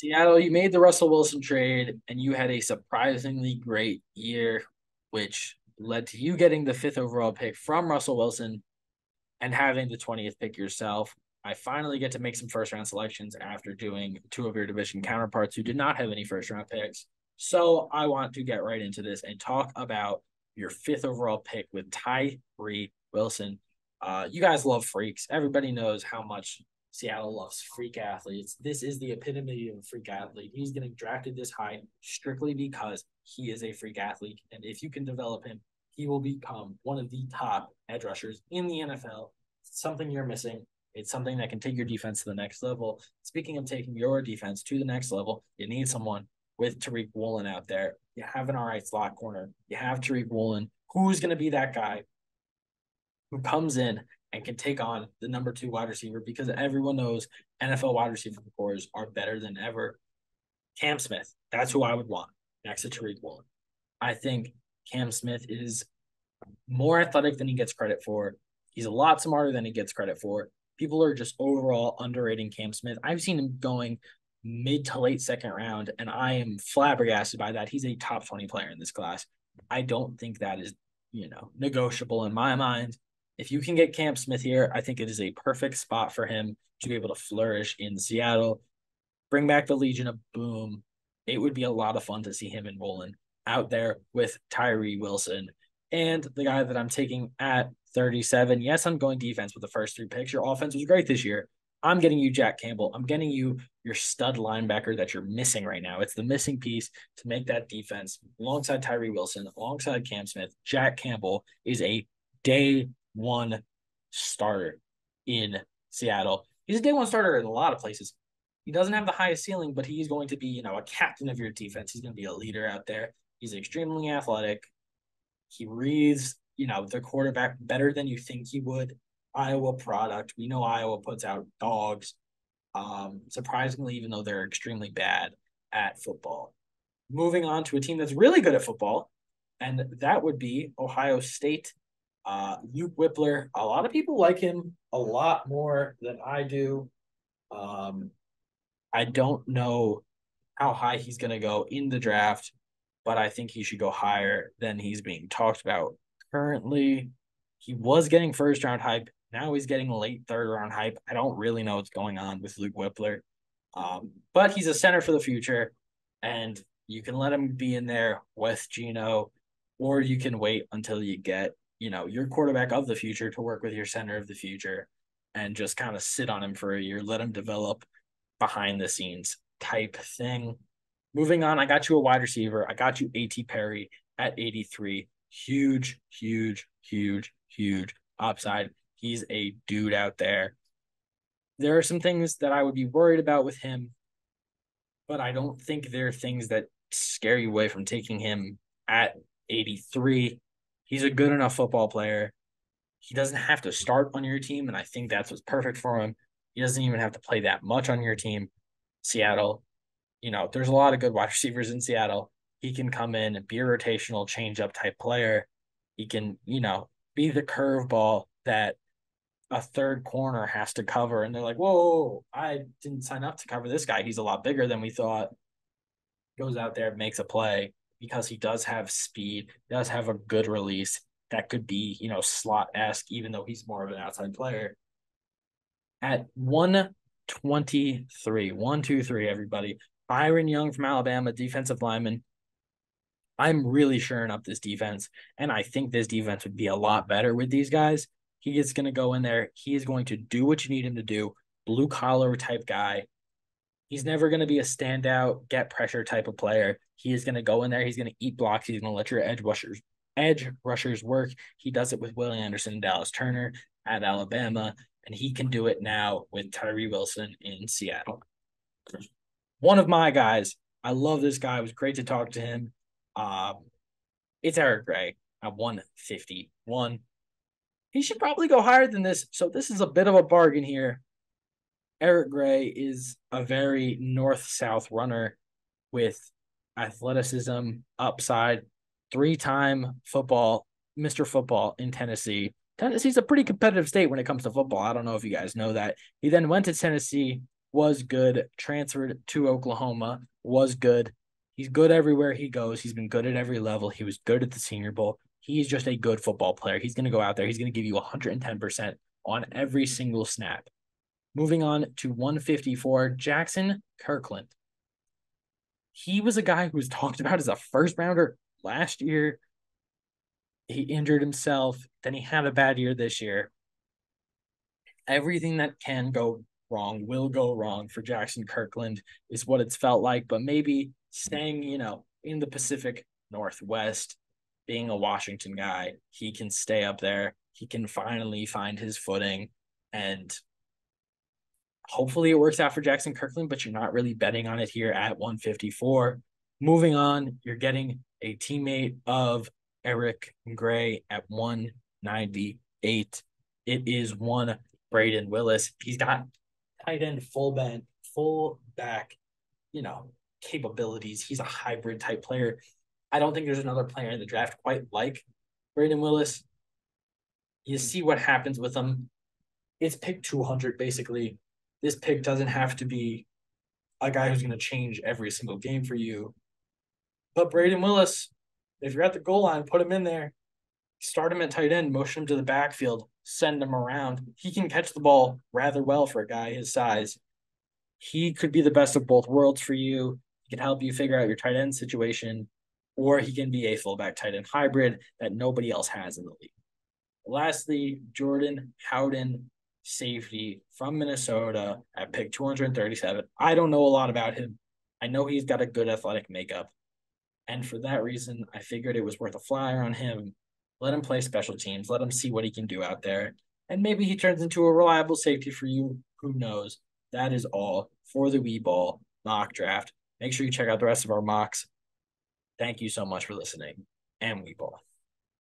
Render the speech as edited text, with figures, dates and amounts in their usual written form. Seattle, you made the Russell Wilson trade, and you had a surprisingly great year, which led to you getting the 5th overall pick from Russell Wilson and having the 20th pick yourself. I finally get to make some first-round selections after doing two of your division counterparts who did not have any first-round picks. So I want to get right into this and talk about your 5th overall pick with Tyree Wilson. You guys love freaks. Everybody knows how much Seattle loves freak athletes. This is the epitome of a freak athlete. He's getting drafted this high strictly because he is a freak athlete. And if you can develop him, he will become one of the top edge rushers in the NFL. It's something you're missing. It's something that can take your defense to the next level. Speaking of taking your defense to the next level, you need someone with Tariq Woolen out there. You have an all right slot corner. You have Tariq Woolen. Who's going to be that guy who comes in and can take on the number 2 wide receiver, because everyone knows NFL wide receiver cores are better than ever. Cam Smith, that's who I would want next to Tariq Woolen. I think Cam Smith is more athletic than he gets credit for. He's a lot smarter than he gets credit for. People are just overall underrating Cam Smith. I've seen him going mid to late second round, and I am flabbergasted by that. He's a top 20 player in this class. I don't think that is, negotiable in my mind. If you can get Cam Smith here, I think it is a perfect spot for him to be able to flourish in Seattle. Bring back the Legion of Boom. It would be a lot of fun to see him and Roland out there with Tyree Wilson. And the guy that I'm taking at 37. Yes, I'm going defense with the first 3 picks. Your offense was great this year. I'm getting you Jack Campbell. I'm getting you your stud linebacker that you're missing right now. It's the missing piece to make that defense alongside Tyree Wilson, alongside Cam Smith. Jack Campbell is a day 1 starter in Seattle. He's a day 1 starter in a lot of places. He doesn't have the highest ceiling, but he's going to be, a captain of your defense. He's going to be a leader out there. He's extremely athletic. He reads, the quarterback better than you think he would. Iowa product. We know Iowa puts out dogs. Surprisingly, even though they're extremely bad at football. Moving on to a team that's really good at football, and that would be Ohio State. Luke Whipler. A lot of people like him a lot more than I do. I don't know how high he's going to go in the draft, but I think he should go higher than he's being talked about currently. He was getting first-round hype. Now he's getting late third-round hype. I don't really know what's going on with Luke Whipler, but he's a center for the future, and you can let him be in there with Geno, or you can wait until you get your quarterback of the future to work with your center of the future and just kind of sit on him for a year, let him develop behind the scenes type thing. Moving on, I got you a wide receiver. I got you A.T. Perry at 83. Huge upside. He's a dude out there. There are some things that I would be worried about with him, but I don't think there are things that scare you away from taking him at 83. He's a good enough football player. He doesn't have to start on your team, and I think that's what's perfect for him. He doesn't even have to play that much on your team. Seattle, there's a lot of good wide receivers in Seattle. He can come in and be a rotational change-up type player. He can, be the curveball that a third corner has to cover, and they're like, whoa, I didn't sign up to cover this guy. He's a lot bigger than we thought. Goes out there, makes a play. Because he does have speed, does have a good release that could be, slot-esque, even though he's more of an outside player. At 123, everybody. Byron Young from Alabama, defensive lineman. I'm really shoring up this defense, and I think this defense would be a lot better with these guys. He is going to go in there. He is going to do what you need him to do, blue-collar type guy. He's never going to be a standout, get pressure type of player. He is going to go in there. He's going to eat blocks. He's going to let your edge rushers work. He does it with Will Anderson, Dallas Turner at Alabama, and he can do it now with Tyree Wilson in Seattle. One of my guys, I love this guy. It was great to talk to him. It's Eric Gray at 151. He should probably go higher than this, so this is a bit of a bargain here. Eric Gray is a very north-south runner with athleticism, upside, 3-time football, Mr. Football in Tennessee. Tennessee's a pretty competitive state when it comes to football. I don't know if you guys know that. He then went to Tennessee, was good, transferred to Oklahoma, was good. He's good everywhere he goes. He's been good at every level. He was good at the Senior Bowl. He's just a good football player. He's going to go out there. He's going to give you 110% on every single snap. Moving on to 154, Jackson Kirkland. He was a guy who was talked about as a first-rounder last year. He injured himself. Then he had a bad year this year. Everything that can go wrong will go wrong for Jackson Kirkland is what it's felt like. But maybe staying, in the Pacific Northwest, being a Washington guy, he can stay up there. He can finally find his footing. And hopefully it works out for Jackson Kirkland, but you're not really betting on it here at 154. Moving on, you're getting a teammate of Eric Gray at 198. It is one Braden Willis. He's got tight end, full back, capabilities. He's a hybrid type player. I don't think there's another player in the draft quite like Braden Willis. You see what happens with him. It's pick 200, basically. This pick doesn't have to be a guy who's going to change every single game for you. But Braden Willis, if you're at the goal line, put him in there. Start him at tight end, motion him to the backfield, send him around. He can catch the ball rather well for a guy his size. He could be the best of both worlds for you. He can help you figure out your tight end situation, or he can be a fullback tight end hybrid that nobody else has in the league. Lastly, Jordan Howden, safety from Minnesota at pick 237. I don't know a lot about him. I know he's got a good athletic makeup. And for that reason, I figured it was worth a flyer on him. Let him play special teams. Let him see what he can do out there. And maybe he turns into a reliable safety for you. Who knows? That is all for the We Ball mock draft. Make sure you check out the rest of our mocks. Thank you so much for listening, and We Ball.